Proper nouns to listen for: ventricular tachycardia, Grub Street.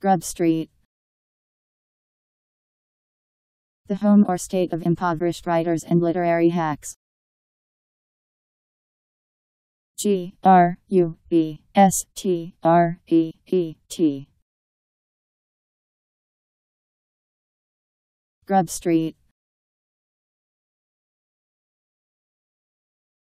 Grub Street. The home or state of impoverished writers and literary hacks. GRUB STREET. Grub Street.